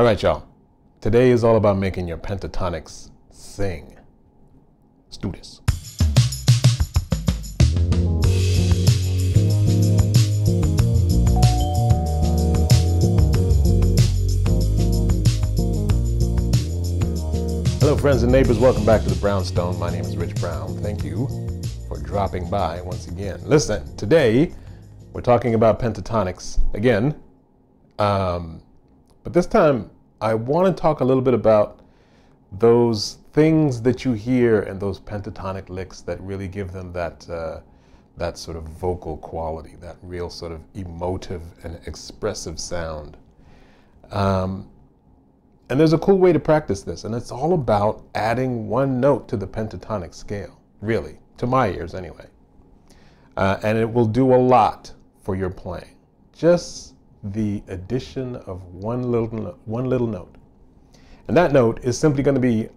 All right, y'all. Today is all about making your pentatonics sing. Let's do this. Hello, friends and neighbors. Welcome back to The Brown'stone. My name is Rich Brown. Thank you for dropping by once again. Listen, today we're talking about pentatonics again. But this time, I want to talk a little bit about those things that you hear and those pentatonic licks that really give them that sort of vocal quality, that real sort of emotive and expressive sound. And there's a cool way to practice this, and it's all about adding one note to the pentatonic scale, really, to my ears anyway. And it will do a lot for your playing. Just the addition of one little note. And that note is simply going to be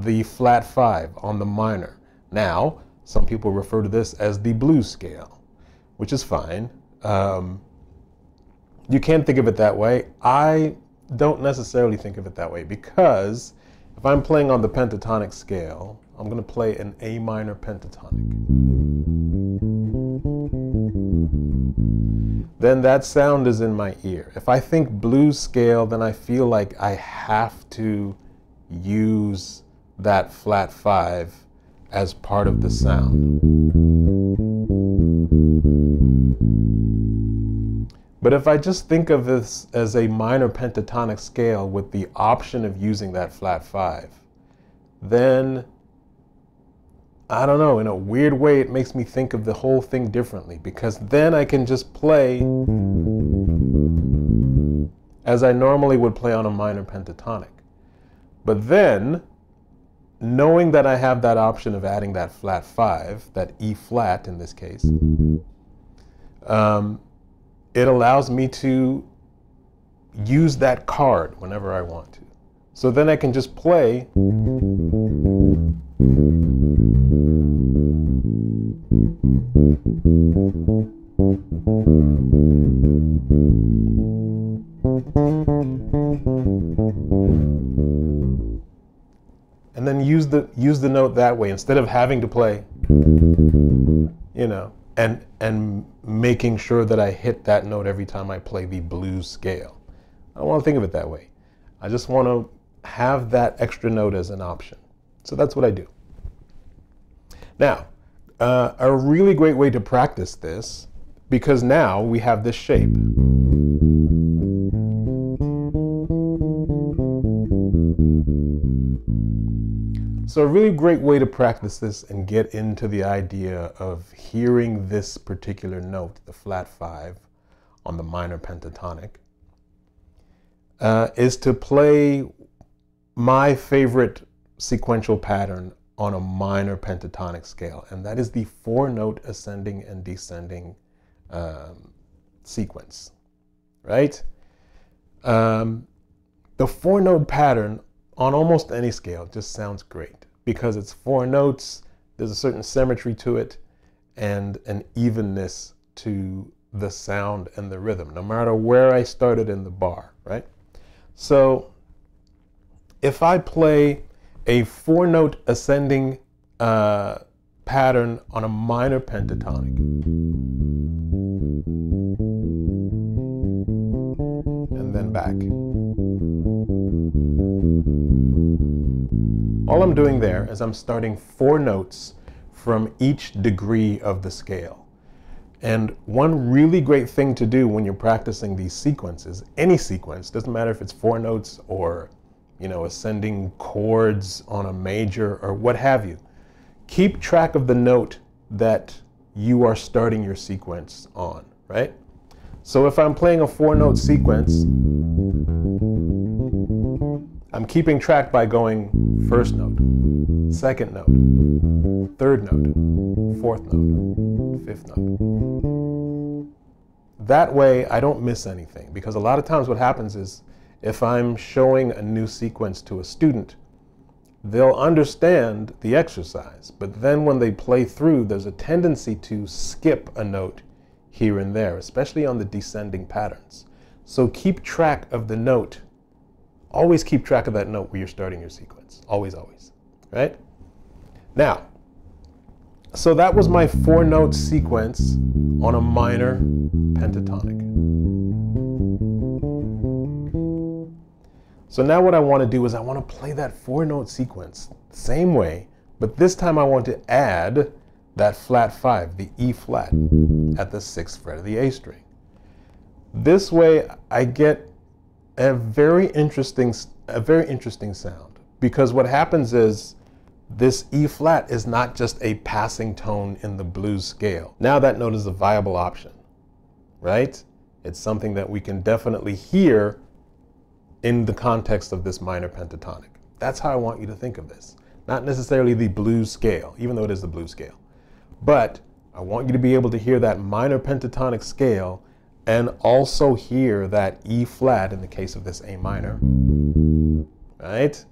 the flat five on the minor. Now, some people refer to this as the blues scale, which is fine. You can think of it that way. I don't necessarily think of it that way because if I'm playing on the pentatonic scale, I'm going to play an A minor pentatonic. Then that sound is in my ear. If I think blues scale, then I feel like I have to use that flat five as part of the sound. But if I just think of this as a minor pentatonic scale with the option of using that flat five, then I don't know, in a weird way, it makes me think of the whole thing differently because then I can just play as I normally would play on a minor pentatonic. But then, knowing that I have that option of adding that flat five, that E flat in this case, it allows me to use that card whenever I want to. So then I can just play. And then use the note that way instead of having to play, you know, and making sure that I hit that note every time I play the blues scale. I don't want to think of it that way. I just want to have that extra note as an option. So that's what I do. Now, a really great way to practice this, because now we have this shape. So a really great way to practice this and get into the idea of hearing this particular note, the flat five on the minor pentatonic, is to play my favorite sequential pattern on a minor pentatonic scale, and that is the four-note ascending and descending sequence, right? The four-note pattern on almost any scale just sounds great because it's four notes, there's a certain symmetry to it, and an evenness to the sound and the rhythm, no matter where I started in the bar, right? So if I play a four-note ascending pattern on a minor pentatonic, and then back. All I'm doing there is I'm starting four notes from each degree of the scale. And one really great thing to do when you're practicing these sequences, any sequence, doesn't matter if it's four notes or, you know, ascending chords on a major or what have you. Keep track of the note that you are starting your sequence on, right? So if I'm playing a four-note sequence, I'm keeping track by going first note, second note, third note, fourth note, fifth note. That way I don't miss anything because a lot of times what happens is if I'm showing a new sequence to a student, they'll understand the exercise. But then when they play through, there's a tendency to skip a note here and there, especially on the descending patterns. So keep track of the note Always keep track of that note where you're starting your sequence. Always, always, right? Now, so that was my four-note sequence on a minor pentatonic. So now what I want to do is I want to play that four-note sequence the same way, but this time I want to add that flat five, the E flat, at the sixth fret of the A string. This way I get a very interesting sound, because what happens is this E flat is not just a passing tone in the blues scale. Now that note is a viable option, right? It's something that we can definitely hear in the context of this minor pentatonic. That's how I want you to think of this. Not necessarily the blues scale, even though it is the blues scale. But I want you to be able to hear that minor pentatonic scale and also hear that E flat in the case of this A minor, right?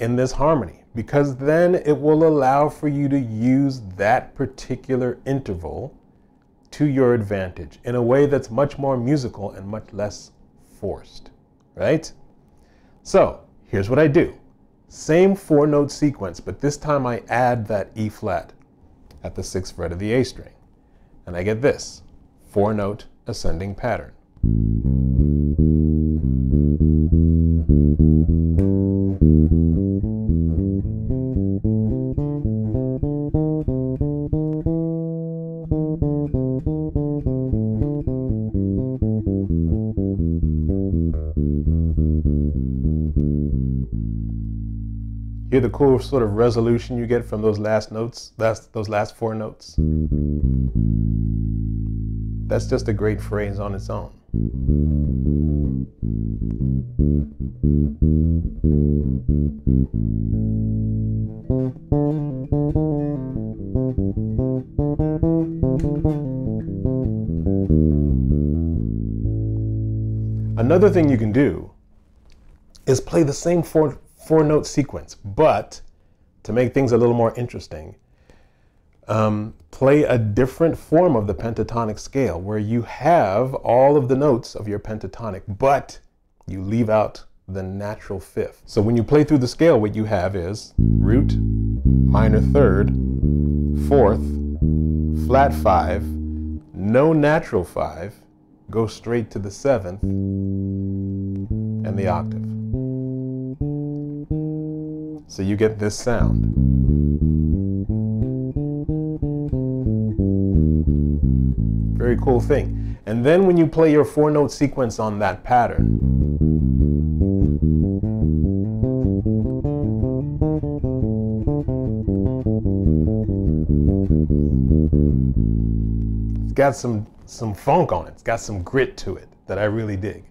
In this harmony, because then it will allow for you to use that particular interval to your advantage in a way that's much more musical and much less forced, right? So here's what I do. Same four-note sequence, but this time I add that E flat at the sixth fret of the A string, and I get this four-note ascending pattern. Hear the cool sort of resolution you get from those last notes, those last four notes. That's just a great phrase on its own. Another thing you can do is play the same four-note sequence, but to make things a little more interesting, play a different form of the pentatonic scale where you have all of the notes of your pentatonic, but you leave out the natural fifth. So when you play through the scale, what you have is root, minor third, fourth, flat five, no natural five, go straight to the seventh, and the octave. So you get this sound. Very cool thing. And then when you play your four-note sequence on that pattern, it's got some funk on it. It's got some grit to it that I really dig.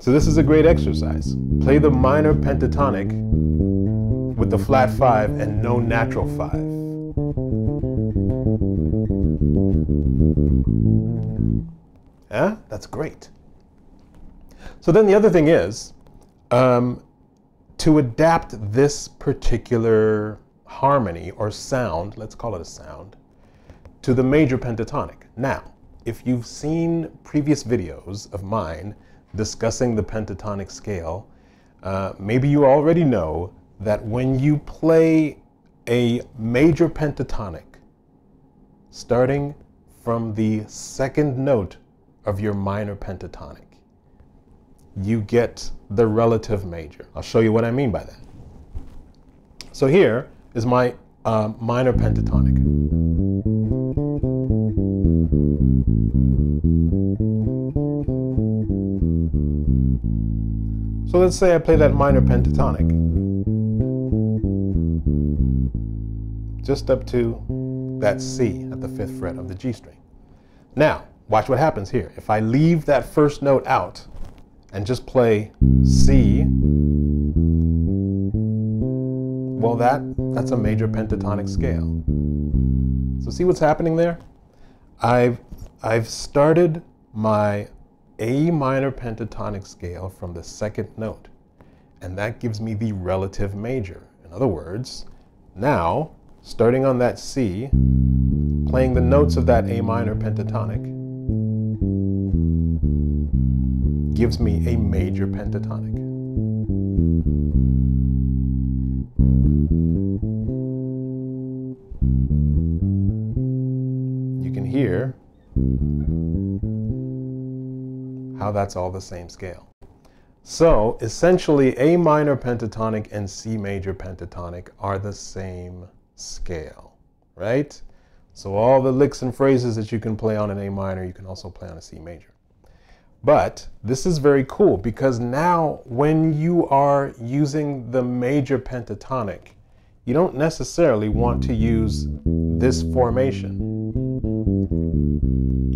So this is a great exercise. Play the minor pentatonic with the flat five and no natural five. Yeah, that's great. So then the other thing is to adapt this particular harmony or sound, let's call it a sound, to the major pentatonic. Now, if you've seen previous videos of mine discussing the pentatonic scale, maybe you already know that when you play a major pentatonic starting from the second note of your minor pentatonic, you get the relative major. I'll show you what I mean by that. So here is my minor pentatonic. So let's say I play that minor pentatonic just up to that C at the fifth fret of the G string. Now, watch what happens here. If I leave that first note out and just play C, well, that's a major pentatonic scale. So see what's happening there? I've started my A minor pentatonic scale from the second note, and that gives me the relative major. In other words, now, starting on that C, playing the notes of that A minor pentatonic, gives me a major pentatonic. that's all the same scale. So essentially A minor pentatonic and C major pentatonic are the same scale, right? So all the licks and phrases that you can play on an A minor, you can also play on a C major. But this is very cool because now when you are using the major pentatonic, you don't necessarily want to use this formation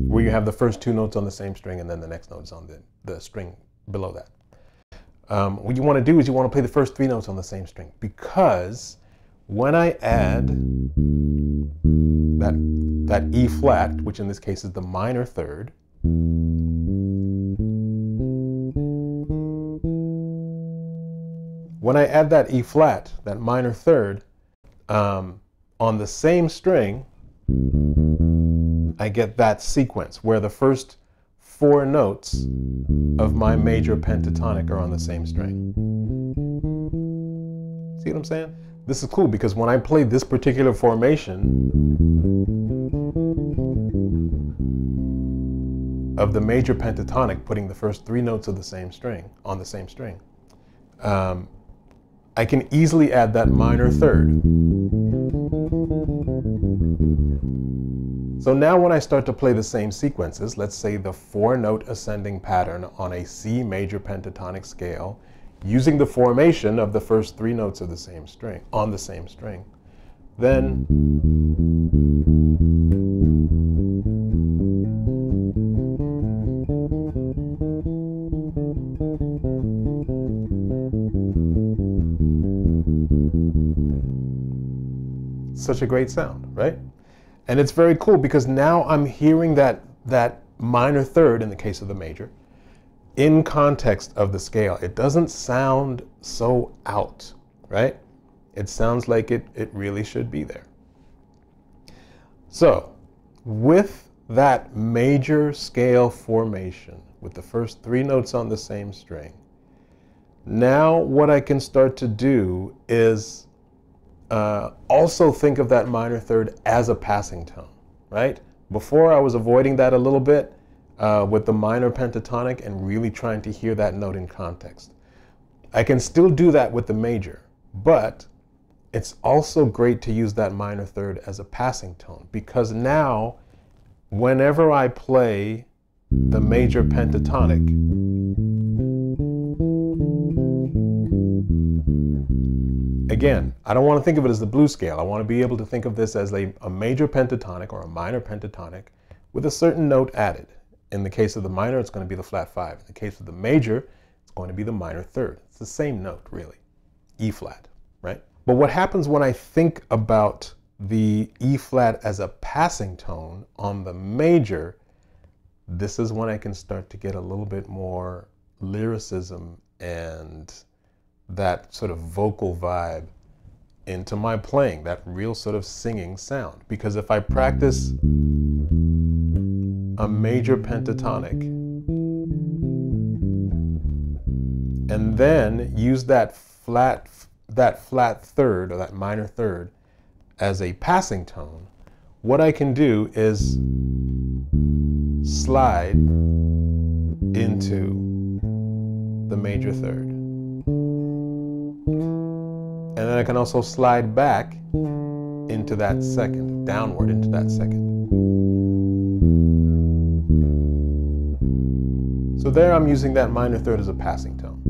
where you have the first two notes on the same string and then the next note is on the string below that. What you want to do is you want to play the first three notes on the same string, because when I add that E flat, which in this case is the minor third, when I add that E flat, that minor third, on the same string, I get that sequence where the first four notes of my major pentatonic are on the same string. See what I'm saying? This is cool because when I play this particular formation of the major pentatonic, putting the first three notes of the same string on the same string, I can easily add that minor third. So now when I start to play the same sequences, let's say the four-note ascending pattern on a C major pentatonic scale, using the formation of the first three notes of the same string, on the same string, then such a great sound, right? And it's very cool because now I'm hearing that minor third, in the case of the major, in context of the scale. It doesn't sound so out, right? It sounds like it really should be there. So with that major scale formation, with the first three notes on the same string, now what I can start to do is also think of that minor third as a passing tone, right? Before I was avoiding that a little bit with the minor pentatonic and really trying to hear that note in context. I can still do that with the major, but it's also great to use that minor third as a passing tone, because now whenever I play the major pentatonic, again, I don't want to think of it as the blues scale. I want to be able to think of this as a major pentatonic or a minor pentatonic with a certain note added. In the case of the minor, it's going to be the flat five. In the case of the major, it's going to be the minor third. It's the same note, really, E flat, right? But what happens when I think about the E flat as a passing tone on the major, this is when I can start to get a little bit more lyricism and that sort of vocal vibe into my playing, that real sort of singing sound. Because if I practice a major pentatonic and then use that flat third or that minor third as a passing tone, what I can do is slide into the major third. And then I can also slide back into that second, downward into that second. So there I'm using that minor third as a passing tone.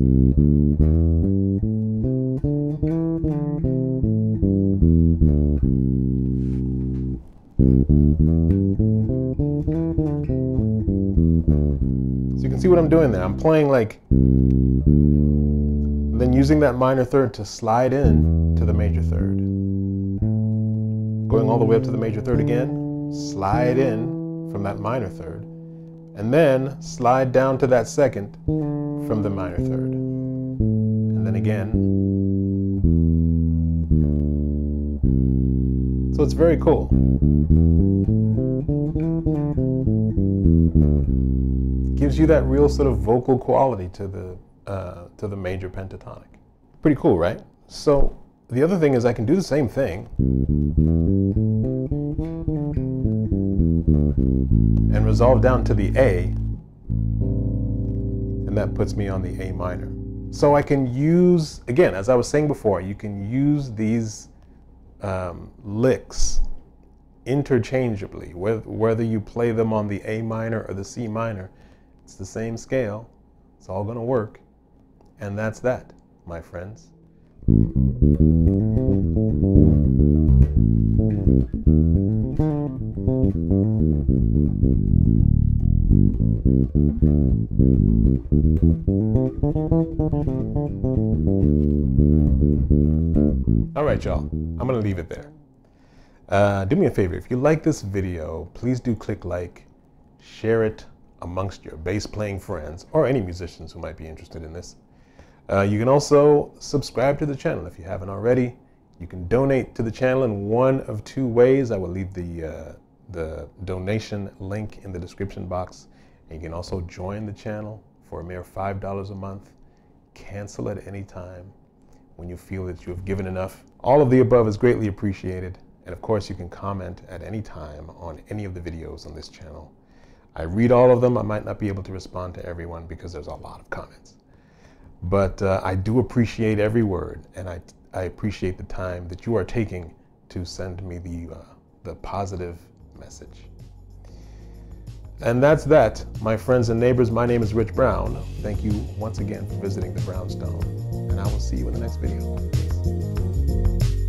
So you can see what I'm doing there. I'm playing like, then using that minor third to slide in to the major third. Going all the way up to the major third again, slide in from that minor third, and then slide down to that second from the minor third. And then again. So it's very cool. It gives you that real sort of vocal quality to the major pentatonic. Pretty cool, right? So the other thing is I can do the same thing and resolve down to the A and that puts me on the A minor. So I can use, again, as I was saying before, you can use these licks interchangeably. Whether you play them on the A minor or the C minor, it's the same scale. It's all going to work. And that's that, my friends. All right, y'all, I'm going to leave it there. Do me a favor, if you like this video, please do click like, share it amongst your bass playing friends or any musicians who might be interested in this. You can also subscribe to the channel if you haven't already. You can donate to the channel in one of two ways. I will leave the donation link in the description box. And you can also join the channel for a mere $5 a month. Cancel at any time when you feel that you have given enough. All of the above is greatly appreciated. And of course, you can comment at any time on any of the videos on this channel. I read all of them. I might not be able to respond to everyone because there's a lot of comments. But I do appreciate every word, and I appreciate the time that you are taking to send me the positive message. And that's that, my friends and neighbors. My name is Rich Brown. Thank you once again for visiting The Brown'stone, and I will see you in the next video. Peace.